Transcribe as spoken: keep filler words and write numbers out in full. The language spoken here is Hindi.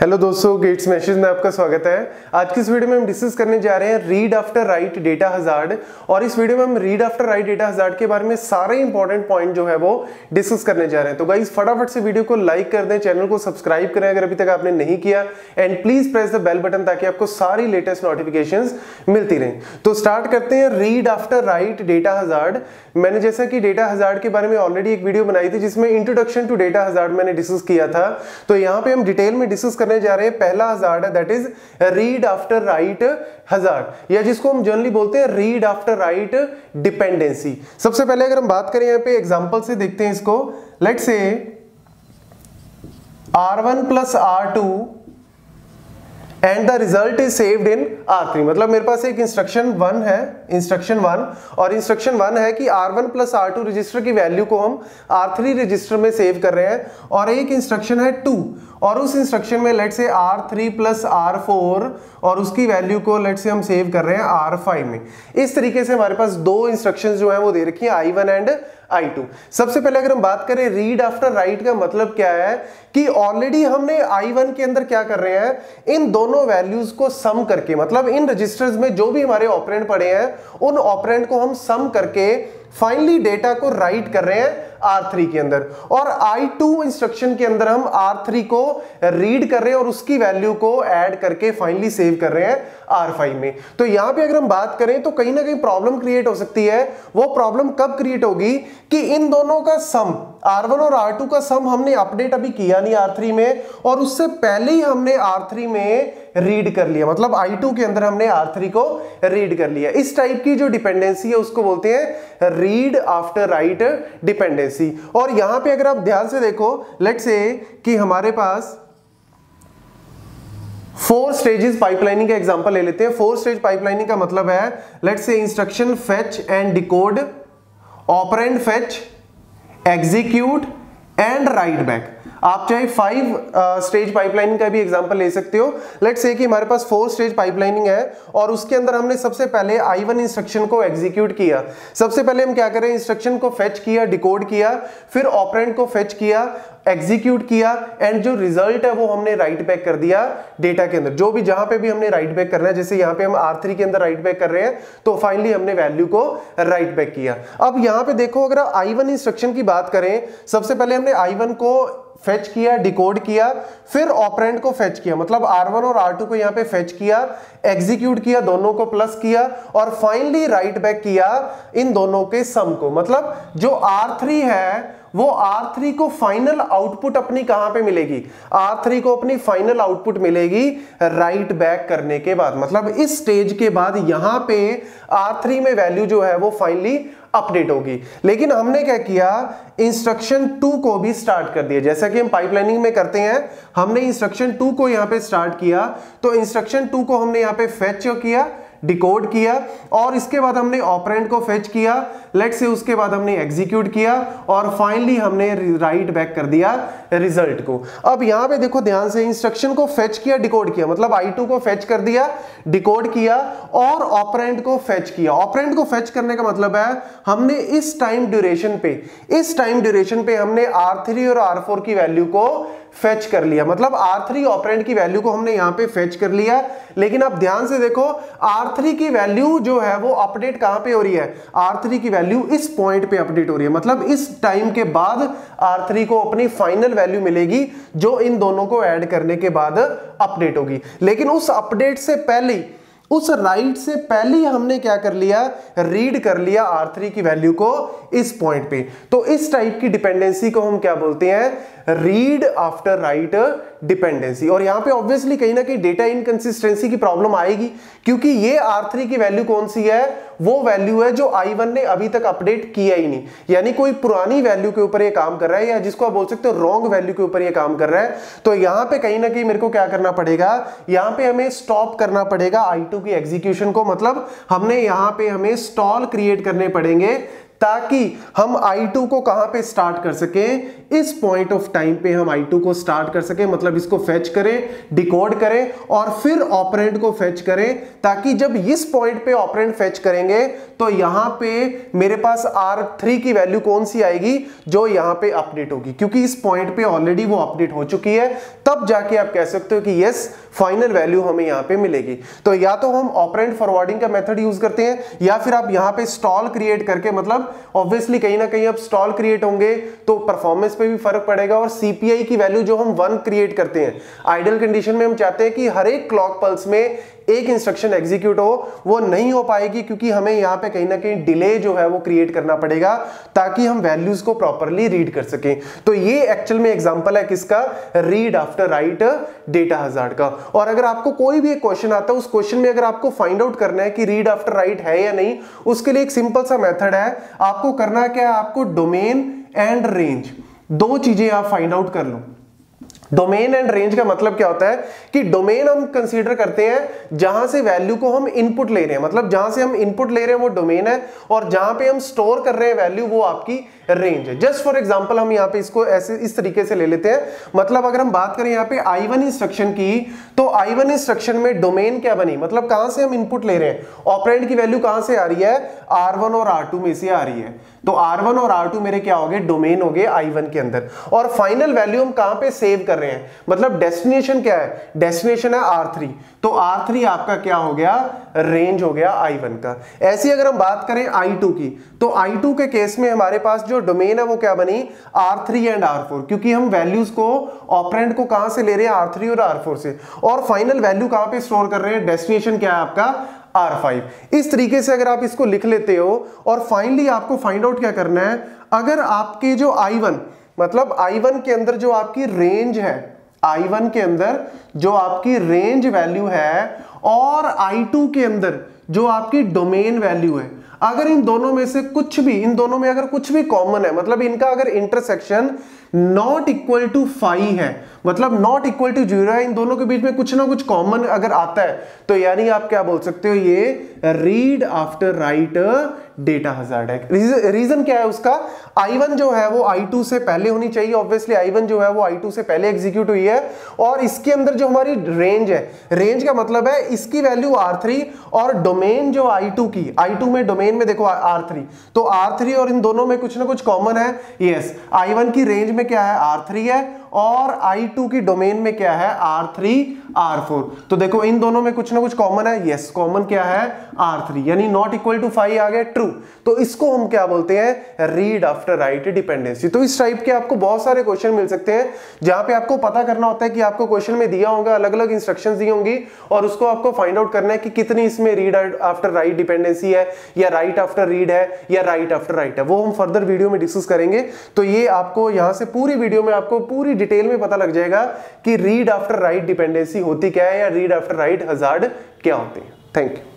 हेलो दोस्तों, गेट स्मैशर्स में आपका स्वागत है। आज की इस वीडियो में हम डिस्कस करने जा रहे हैं read after write data hazard, और इस वीडियो में हम read after write data hazard के बारे में सारे इंपॉर्टेंट पॉइंट जो है वो डिस्कस करने जा रहे हैं। तो गाइस फटाफट से वीडियो को लाइक कर दें, चैनल को सब्सक्राइब करें अगर अभी तक आपने नहीं किया, and please press the bell button ताकि आपको सारी लेटेस्ट नोटिफिकेशन मिलती रहें। तो स्टार्ट करते हैं read after write data hazard. मैंने जैसा कि डेटा हजार्ड के बारे में ऑलरेडी एक वीडियो बनाई थी जिसमें इंट्रोडक्शन टू डेटा हजार्ड मैंने डिस्कस किया था, तो यहाँ पे हम डिटेल में डिस्कस करने जा रहे हैं पहला हजार्ड है, that is read after write hazard, या जिसको हम जनरली बोलते हैं रीड आफ्टर राइट डिपेंडेंसी। सबसे पहले अगर हम बात करें यहाँ पे एग्जांपल से देखते हैं इसको। Let's say R one plus R two and the result is saved in R three. मतलब मेरे पास एक इंस्ट्रक्शन वन है, इंस्ट्रक्शन वन, और इंस्ट्रक्शन वन है कि R one plus R two register की वैल्यू को हम आर थ्री रजिस्टर में सेव कर रहे हैं, और एक इंस्ट्रक्शन है टू, और उस इंस्ट्रक्शन में let say R three plus R four और उसकी वैल्यू को लेट से हम सेव कर रहे हैं आर फाइव में। इस तरीके से हमारे पास दो इंस्ट्रक्शंस जो है वो दे रखी है, I one and I two. सबसे पहले अगर हम बात करें रीड आफ्टर राइट का मतलब क्या है कि ऑलरेडी हमने आई वन के अंदर क्या कर रहे हैं, इन दोनों वैल्यूज को सम करके, मतलब इन रजिस्टर्स में जो भी हमारे ऑपरेंड पड़े हैं उन ऑपरेंड को हम सम करके फाइनली डेटा को राइट कर रहे हैं आर थ्री के अंदर, और आई टू इंस्ट्रक्शन के अंदर हम आर थ्री को रीड कर रहे हैं और उसकी वैल्यू को ऐड करके फाइनली सेव कर रहे हैं आर फाइव में। तो यहां पे अगर हम बात करें तो कहीं ना कहीं प्रॉब्लम क्रिएट हो सकती है। वो प्रॉब्लम कब क्रिएट होगी कि इन दोनों का सम, आर वन और आर टू का सम हमने अपडेट अभी किया नहीं आर थ्री में, और उससे पहले ही हमने आर थ्री में रीड कर लिया, मतलब आई टू के अंदर हमने आर थ्री को रीड कर लिया। इस टाइप की जो डिपेंडेंसी है उसको बोलते हैं रीड आफ्टर राइट डिपेंडेंसी। और यहां पे अगर आप ध्यान से देखो, लेट्स से कि हमारे पास फोर स्टेजेस पाइपलाइनिंग का एग्जांपल ले लेते हैं। फोर स्टेज पाइपलाइनिंग का मतलब है let's say instruction fetch and decode, operand fetch, execute and write back. आप चाहे फाइव स्टेज पाइपलाइनिंग का भी एग्जांपल ले सकते हो। लेट्स से कि हमारे पास फोर स्टेज पाइपलाइनिंग है और उसके अंदर हमने सबसे पहले आई वन इंस्ट्रक्शन को एग्जीक्यूट किया। सबसे पहले हम क्या करें, इंस्ट्रक्शन को फेच किया, डिकोड किया, फिर ऑपरेंड को फेच किया, एग्जीक्यूट किया, एंड जो रिजल्ट है वो हमने राइट बैक कर दिया डेटा के अंदर, जो भी जहां पे भी हमने राइट बैक करना है। जैसे यहां पे हम आर थ्री के अंदर राइट बैक कर रहे हैं तो फाइनली हमने वैल्यू को राइट बैक किया। अब यहां पे देखो, अगर आई वन इंस्ट्रक्शन की बात करें, सबसे पहले हमने आई वन को फेच किया, डिकोड किया, फिर ऑपरेंड को फेच किया, मतलब आर वन और आर टू को यहां पे फेच किया, एग्जीक्यूट किया, दोनों को प्लस किया, और फाइनली राइट बैक किया इन दोनों के सम को। मतलब जो आर थ्री है वो आर थ्री को फाइनल आउटपुट अपनी कहां पे मिलेगी, आर थ्री को अपनी फाइनल आउटपुट मिलेगी राइट बैक करने के बाद। मतलब इस स्टेज के बाद यहां पे आर थ्री में वैल्यू जो है वो फाइनली अपडेट होगी। लेकिन हमने क्या किया, इंस्ट्रक्शन टू को भी स्टार्ट कर दिया, जैसा कि हम पाइपलाइनिंग में करते हैं। हमने इंस्ट्रक्शन टू को यहां पे स्टार्ट किया, तो इंस्ट्रक्शन टू को हमने यहां पे फेच किया, डिकोड किया, और इसके बाद हमने ऑपरेंड को फेच किया, लेट्स से उसके बाद हमने एग्जीक्यूट किया, और फाइनली हमने राइट बैक कर दिया रिजल्ट को। अब यहां पे देखो ध्यान से, इंस्ट्रक्शन को फेच किया, डिकोड किया, मतलब आई टू को फेच कर दिया, डिकोड किया, और ऑपरेंड को फेच किया। ऑपरेंड को फेच करने का मतलब है हमने इस टाइम ड्यूरेशन पे इस टाइम ड्यूरेशन पे हमने आर थ्री और आर फोर की वैल्यू को फेच कर लिया, मतलब आर थ्री ऑपरेंड की वैल्यू को हमने यहां पे फेच कर लिया। लेकिन आप ध्यान से देखो, आर थ्री की वैल्यू जो है वो अपडेट कहां पे हो रही है, आर थ्री की वैल्यू इस पॉइंट पे अपडेट हो रही है, मतलब इस टाइम के बाद आर थ्री को अपनी फाइनल वैल्यू मिलेगी जो इन दोनों को ऐड करने के बाद अपडेट होगी। लेकिन उस अपडेट से पहले, उस राइट से पहले हमने क्या कर लिया, रीड कर लिया आर थ्री की वैल्यू को इस पॉइंट पे। तो इस टाइप की डिपेंडेंसी को हम क्या बोलते हैं, रीड आफ्टर राइट डिपेंडेंसी। और यहां पे ऑब्वियसली कहीं ना कहीं डेटा इनकंसिस्टेंसी की प्रॉब्लम आएगी, क्योंकि ये आर थ्री की वैल्यू कौन सी है, वो वैल्यू है जो आई वन ने अभी तक अपडेट किया ही नहीं, यानी कोई पुरानी वैल्यू के ऊपर ये काम कर रहा है, या जिसको आप बोल सकते हो रॉन्ग वैल्यू के ऊपर ये काम कर रहा है। तो यहां पे कहीं ना कहीं मेरे को क्या करना पड़ेगा, यहां पे हमें स्टॉप करना पड़ेगा आई टू की एग्जीक्यूशन को, मतलब हमने यहां पे हमें स्टॉल क्रिएट करने पड़ेंगे ताकि हम आई टू को कहां पे स्टार्ट कर सकें, इस पॉइंट ऑफ टाइम पे हम आई टू को स्टार्ट कर सकें, मतलब इसको फेच करें, डिकोड करें और फिर ऑपरेंड को फेच करें, ताकि जब इस पॉइंट पे ऑपरेंड फेच करेंगे तो यहां पे मेरे पास आर थ्री की वैल्यू कौन सी आएगी जो यहां पे अपडेट होगी, क्योंकि इस पॉइंट पे ऑलरेडी वो अपडेट हो चुकी है। तब जाके आप कह सकते हो कि यस फाइनल वैल्यू हमें यहां पे मिलेगी। तो या तो हम ऑपरेंड फॉरवर्डिंग का मेथड यूज करते हैं या फिर आप यहां पे स्टॉल क्रिएट करके, मतलब ऑब्वियसली कहीं ना कहीं अब स्टॉल क्रिएट होंगे तो परफॉर्मेंस पे भी फर्क पड़ेगा। और सीपीआई की वैल्यू जो हम वन क्रिएट करते हैं, आइडल कंडीशन में हम चाहते हैं कि हर एक क्लॉक पल्स में एक इंस्ट्रक्शन एग्जीक्यूट हो, वो नहीं हो पाएगी क्योंकि हमें यहां पे कहीं ना कहीं डिले जो है वो क्रिएट करना पड़ेगा ताकि हम वैल्यूज को प्रॉपरली रीड कर सकें। तो ये एक्चुअल में एग्जांपल है किसका, read after write data hazard का। और अगर आपको कोई भी एक क्वेश्चन आता है, उस क्वेश्चन में अगर आपको फाइंड आउट करना है कि रीड आफ्टर राइट है या नहीं, उसके लिए एक सिंपल सा मेथड है। आपको करना क्या है, आपको डोमेन एंड रेंज दो चीजें आप फाइंड आउट कर लो। डोमेन एंड रेंज का मतलब क्या होता है कि डोमेन हम कंसीडर करते हैं जहां से वैल्यू को हम इनपुट ले रहे हैं, मतलब जहां से हम इनपुट ले रहे हैं वो डोमेन है, और जहां पे हम स्टोर कर रहे हैं वैल्यू वो आपकी रेंज है। जस्ट फॉर एग्जांपल हम यहां पे इसको ऐसे इस तरीके से ले लेते हैं, मतलब अगर हम बात करें यहां पे आई वन इंस्ट्रक्शन की, तो आई वन इंस्ट्रक्शन में डोमेन क्या बनी, मतलब कहां से हम इनपुट ले रहे हैं, ऑपरेंड की वैल्यू कहां से आ रही है, आर वन और आर टू में से आ रही है। तो आर वन और आर टू मेरे क्या हो गए, डोमेन हो गए आई वन के अंदर। और फाइनल वैल्यू हम कहां पे सेव कर रहे हैं, मतलब डेस्टिनेशन क्या है, डेस्टिनेशन है आर थ्री, तो आर थ्री आपका क्या हो गया, रेंज हो गया आई वन का। ऐसी अगर हम बात करें आई टू की, तो आई टू के केस में हमारे पास जो डोमेन है वो क्या बनी, R three and R four, क्योंकि हम वैल्यूज को ऑपरेंड को कहां से ले रहे हैं, आर थ्री और आर फोर से, और फाइनल वैल्यू कहां पे स्टोर कर रहे हैं, डेस्टिनेशन क्या है आपका आर फाइव। इस तरीके से अगर आप इसको लिख लेते हो, और फाइनली आपको फाइंड आउट क्या करना है, अगर आपके जो आई वन, मतलब आई वन के अंदर जो आपकी रेंज है, आई वन के अंदर जो आपकी रेंज वैल्यू है और आई टू के अंदर जो आपकी डोमेन वैल्यू है, अगर इन दोनों में से कुछ भी, इन दोनों में अगर कुछ भी कॉमन है, मतलब इनका अगर intersection not equal to five है, मतलब नॉट इक्वल टू जीरो है, इन दोनों के बीच में कुछ ना कुछ कॉमन अगर आता है, तो यानी आप क्या बोल सकते हो, ये read after write data hazard है। रीजन क्या है उसका, आई वन जो है वो आई टू से पहले होनी चाहिए, ऑब्वियसली आई वन जो है वो आई टू से पहले एग्जीक्यूट हुई है, और इसके अंदर जो हमारी रेंज है, रेंज का मतलब है इसकी वैल्यू आर थ्री, और डोमेन जो आई टू की, आई टू में डोमेन में देखो आर थ्री, तो आर थ्री और इन दोनों में कुछ ना कुछ कॉमन है। यस, आई वन की रेंज में क्या है, आर थ्री है, और आई टू की डोमेन में क्या है, आर थ्री आर फोर, तो देखो इन दोनों में कुछ ना कुछ कॉमन है। यस, कॉमन क्या है, आर थ्री, यानी नॉट इक्वल टू फाइव आ गया, ट्रू। तो इसको हम क्या बोलते हैं, रीड आफ्टर राइट डिपेंडेंसी। तो इस टाइप के आपको बहुत सारे क्वेश्चन मिल सकते हैं जहां पे आपको पता करना होता है कि आपको क्वेश्चन में दिया होगा, अलग अलग इंस्ट्रक्शन दी होंगी, और उसको आपको फाइंड आउट करना है कि कितनी इसमें रीड आफ्टर राइट डिपेंडेंसी है, या राइट आफ्टर रीड है, या राइट आफ्टर राइट है, वो हम फर्दर वीडियो में डिस्कस करेंगे। तो ये आपको यहां से पूरी वीडियो में आपको पूरी डिटेल में पता लग जाएगा कि रीड आफ्टर राइट डिपेंडेंसी होती क्या है, या रीड आफ्टर राइट हजार्ड क्या होते हैं। Thank you.